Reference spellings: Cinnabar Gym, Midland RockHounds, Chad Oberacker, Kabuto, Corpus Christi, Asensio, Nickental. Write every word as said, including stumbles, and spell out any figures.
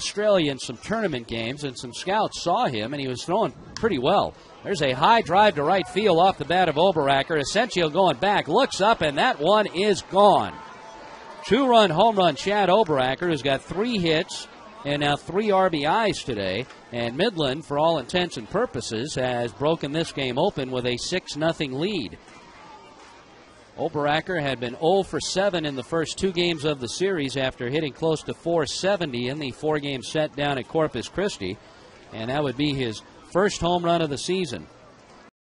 Australia in some tournament games, and some scouts saw him, and he was throwing pretty well. There's a high drive to right field off the bat of Oberacker. Asensio going back, looks up, and that one is gone. Two-run home run, Chad Oberacker, who's got three hits and now three R B Is today. And Midland, for all intents and purposes, has broken this game open with a six nothing lead. Oberacker had been oh for seven in the first two games of the series after hitting close to four seventy in the four-game set down at Corpus Christi. And that would be his first home run of the season.